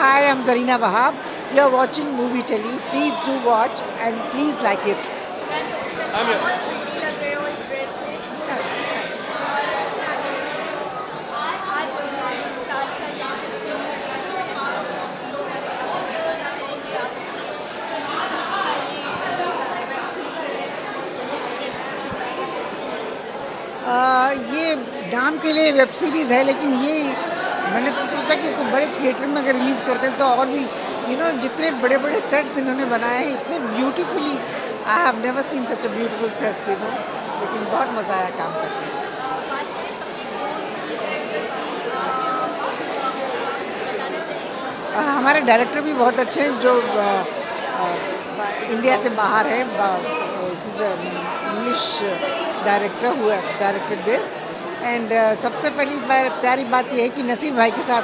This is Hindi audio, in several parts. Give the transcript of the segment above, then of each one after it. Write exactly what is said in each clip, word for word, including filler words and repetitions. Hi, I'm Zarina Wahab. You're watching Movie Telly. Please do watch and please like it. I'm here. आ, ये नाम के लिए वेब सीरीज़ है, लेकिन ये मैंने तो सोचा कि इसको बड़े थिएटर में अगर रिलीज़ करते हैं तो और भी यू नो जितने बड़े बड़े सेट्स इन्होंने बनाए हैं इतने beautifully, I have never seen such a beautiful sets you know, लेकिन बहुत मज़ा आया काम करके। हमारे डायरेक्टर भी बहुत अच्छे हैं जो आ, आ, इंडिया से बाहर है, इंग्लिश डायरेक्टर हुआ डायरेक्टेड दिस एंड सबसे पहली प्यारी बात यह है कि नसीर भाई के साथ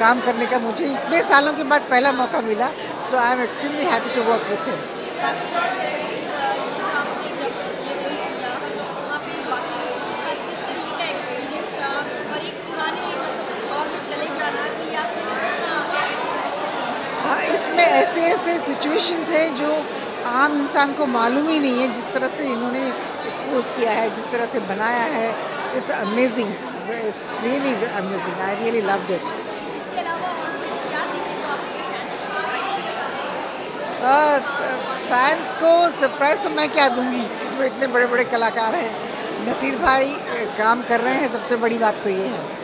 काम करने का मुझे इतने सालों के बाद पहला मौका मिला, so I am extremely happy to work with him. इसमें ऐसे ऐसे सिचुएशंस हैं जो आम इंसान को मालूम ही नहीं है, जिस तरह से इन्होंने एक्सपोज किया है, जिस तरह से बनाया है, it's amazing, it's really amazing, I really loved it. इसके अलावा और फैंस को सरप्राइज़ तो मैं क्या दूंगी, इसमें इतने बड़े बड़े कलाकार हैं, नसीर भाई काम कर रहे हैं, सबसे बड़ी बात तो ये है।